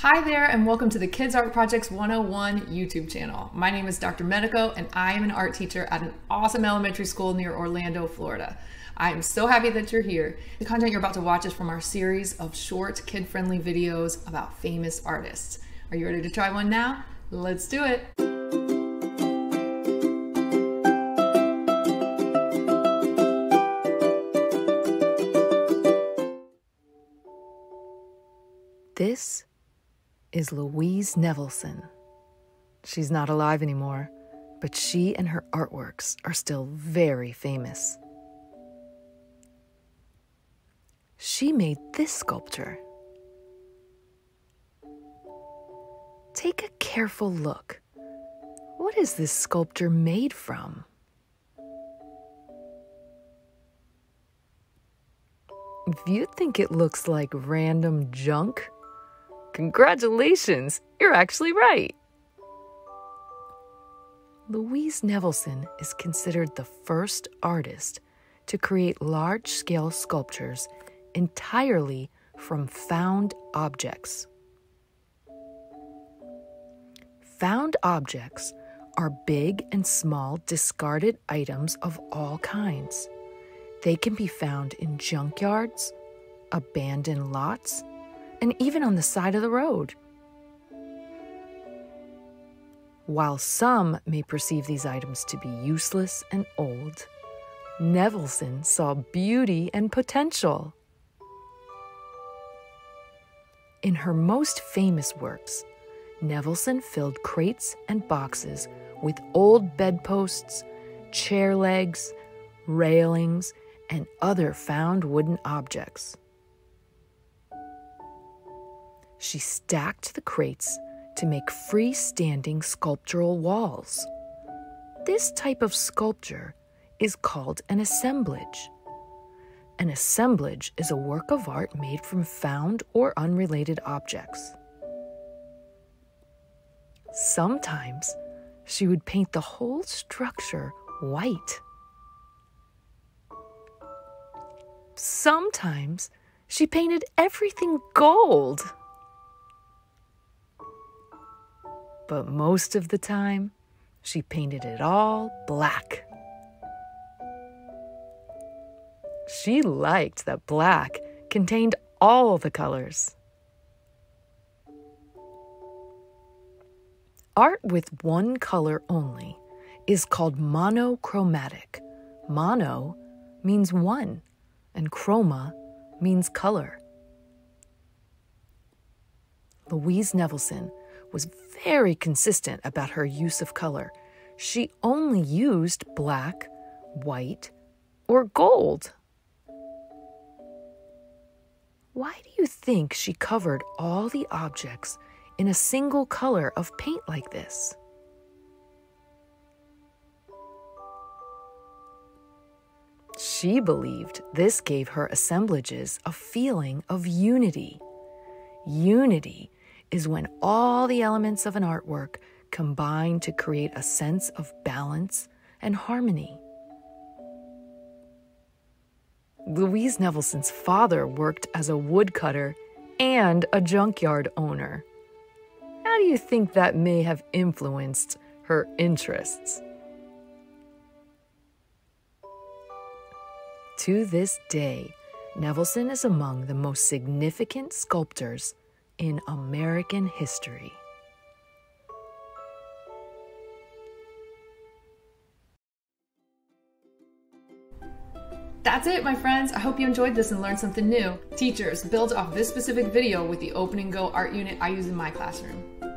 Hi there and welcome to the Kids Art Projects 101 YouTube channel. My name is Dr. Medico and I am an art teacher at an awesome elementary school near Orlando, Florida. I am so happy that you're here. The content you're about to watch is from our series of short kid-friendly videos about famous artists. Are you ready to try one now? Let's do it. This is Louise Nevelson. She's not alive anymore, but she and her artworks are still very famous. She made this sculpture. Take a careful look. What is this sculpture made from? If you think it looks like random junk, congratulations, you're actually right. Louise Nevelson is considered the first artist to create large-scale sculptures entirely from found objects. Found objects are big and small discarded items of all kinds. They can be found in junkyards, abandoned lots, and even on the side of the road. While some may perceive these items to be useless and old, Nevelson saw beauty and potential. In her most famous works, Nevelson filled crates and boxes with old bedposts, chair legs, railings, and other found wooden objects. She stacked the crates to make freestanding sculptural walls. This type of sculpture is called an assemblage. An assemblage is a work of art made from found or unrelated objects. Sometimes she would paint the whole structure white. Sometimes she painted everything gold. But most of the time, she painted it all black. She liked that black contained all the colors. Art with one color only is called monochromatic. Mono means one, and chroma means color. Louise Nevelson was very consistent about her use of color. She only used black, white, or gold. Why do you think she covered all the objects in a single color of paint like this? She believed this gave her assemblages a feeling of unity. Unity is when all the elements of an artwork combine to create a sense of balance and harmony. Louise Nevelson's father worked as a woodcutter and a junkyard owner. How do you think that may have influenced her interests? To this day, Nevelson is among the most significant sculptors in American history. That's it, my friends. I hope you enjoyed this and learned something new. Teachers, build off this specific video with the Open and Go art unit I use in my classroom.